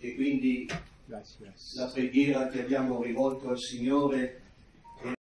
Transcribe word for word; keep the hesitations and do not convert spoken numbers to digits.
E quindi la preghiera che abbiamo rivolto al Signore